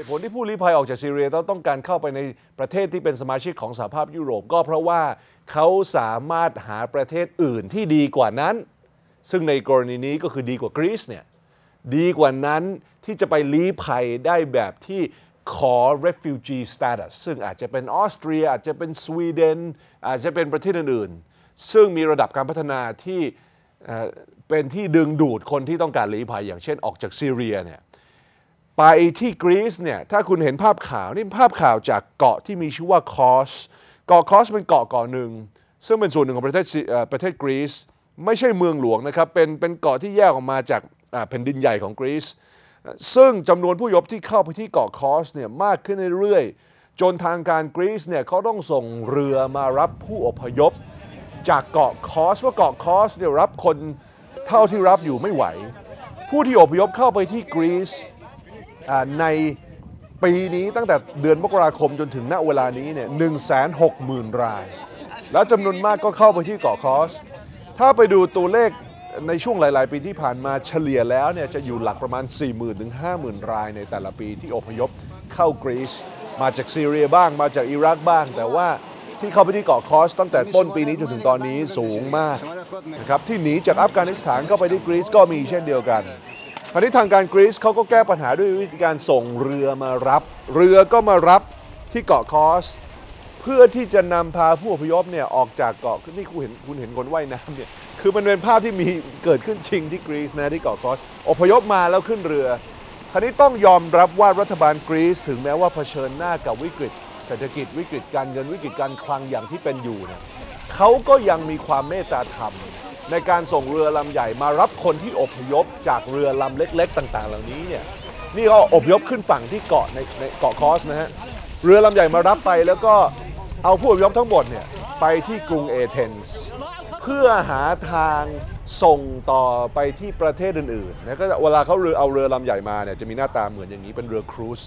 ตุผลที่ผู้ลี้ภัยออกจากซีเรียต้องการเข้าไปในประเทศที่เป็นสมาชิกของสหภาพยุโรปก็เพราะว่าเขาสามารถหาประเทศอื่นที่ดีกว่านั้นซึ่งในกรณีนี้ก็คือดีกว่ากรีซเนี่ยดีกว่านั้นที่จะไปลี้ภัยได้แบบที่ขอ refugee status ซึ่งอาจจะเป็นออสเตรียอาจจะเป็นสวีเดนอาจจะเป็นประเทศอื่นๆซึ่งมีระดับการพัฒนาที่เป็นที่ดึงดูดคนที่ต้องการลี้ภัยอย่างเช่นออกจากซีเรียเนี่ยไปที่กรีซเนี่ยถ้าคุณเห็นภาพข่าวนี่ภาพข่าวจากเกาะที่มีชื่อว่าคอสเกาะคอสเป็นเกาะหนึ่งซึ่งเป็นส่วนหนึ่งของประเทศกรีซไม่ใช่เมืองหลวงนะครับเป็นเกาะที่แยกออกมาจากแผ่นดินใหญ่ของกรีซซึ่งจำนวนผู้อพยพที่เข้าไปที่เกาะคอสเนี่ยมากขึ้นเรื่อยๆจนทางการกรีซเนี่ยเขาต้องส่งเรือมารับผู้อพยพจากเกาะคอสว่าเกาะคอสเนี่ยรับคนเท่าที่รับอยู่ไม่ไหวผู้ที่อพยพเข้าไปที่กรีซในปีนี้ตั้งแต่เดือนมกราคมจนถึงณเวลานี้เนี่ย 160,000 รายแล้วจำนวนมากก็เข้าไปที่เกาะคอสถ้าไปดูตัวเลขในช่วงหลายๆปีที่ผ่านมาเฉลี่ยแล้วเนี่ยจะอยู่หลักประมาณ 40,000 ถึง 50,000 รายในแต่ละปีที่อพยพเข้ากรีซมาจากซีเรียบ้างมาจากอิรักบ้างแต่ว่าที่เข้าไปที่เกาะคอสตั้งแต่ต้นปีนี้จนถึงตอนนี้สูงมากนะครับที่หนีจากอัฟกานิสถานเข้าไปที่กรีซก็มีเช่นเดียวกันคราวนี้ทางการกรีซเขาก็แก้ปัญหาด้วยวิธีการส่งเรือมารับเรือก็มารับที่เกาะคอสเพื่อที่จะนำพาผู้อพยพเนี่ยออกจากเกาะนี่คุณเห็นคนว่ายน้ำเนี่ยคือมันเป็นภาพที่มีเกิดขึ้นจริงที่กรีซนะที่เกาะคอสอพยพมาแล้วขึ้นเรือคราวนี้ต้องยอมรับว่ารัฐบาลกรีซถึงแม้ว่าเผชิญหน้ากับวิกฤตเศรษฐกิจวิกฤตการเงินวิกฤตการคลังอย่างที่เป็นอยู่เนี่ยเขาก็ยังมีความเมตตาธรรมในการส่งเรือลำใหญ่มารับคนที่อพยพจากเรือลำเล็กๆต่างๆเหล่านี้เนี่ยนี่ก็อพยพขึ้นฝั่งที่เกาะในเกาะคอสนะฮะเรือลำใหญ่มารับไปแล้วก็เอาผู้อพยพทั้งหมดเนี่ยไปที่กรุงเอเธนส์เพื่อหาทางส่งต่อไปที่ประเทศอื่นๆนะก็เวลาเขาเอาเรือลำใหญ่มาเนี่ยจะมีหน้าตาเหมือนอย่างนี้เป็นเรือครูซ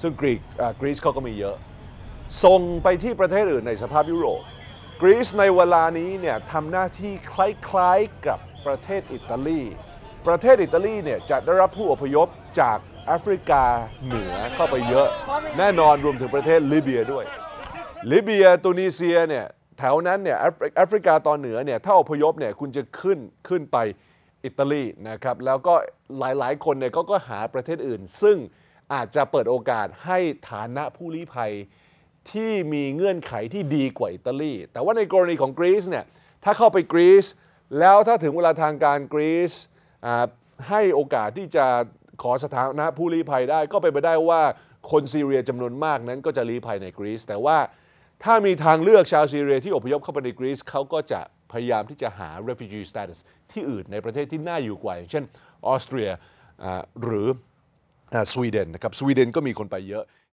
ซึ่งกรีซเขาก็มีเยอะส่งไปที่ประเทศอื่นในสภาพยุโรปกรีซในเวลานี้เนี่ยทำหน้าที่คล้ายๆกับประเทศอิตาลีเนี่ยจะได้รับผู้อพยพจากแอฟริกาเหนือเข้าไปเยอะแน่นอนรวมถึงประเทศลิเบียด้วยลิเบียตูนิเซียเนี่ยแถวนั้นเนี่ยแอฟริกาตอนเหนือเนี่ยถ้าอพยพเนี่ยคุณจะขึ้นไปอิตาลีนะครับแล้วก็หลายๆคนเนี่ยก็หาประเทศอื่นซึ่งอาจจะเปิดโอกาสให้ฐานะผู้ลี้ภัยที่มีเงื่อนไขที่ดีกว่าอิตาลีแต่ว่าในกรณีของกรีซเนี่ยถ้าเข้าไปกรีซแล้วถ้าถึงเวลาทางการกรีซให้โอกาสที่จะขอสถานะผู้ลี้ภัยได้ก็เป็นไปได้ว่าคนซีเรียจำนวนมากนั้นก็จะลี้ภัยในกรีซแต่ว่าถ้ามีทางเลือกชาวซีเรียที่อพยพเข้าไปในกรีซเขาก็จะพยายามที่จะหา refugee status ที่อื่นในประเทศที่น่าอยู่กว่าอย่างเช่นออสเตรียหรือสวีเดนนะครับสวีเดนก็มีคนไปเยอะ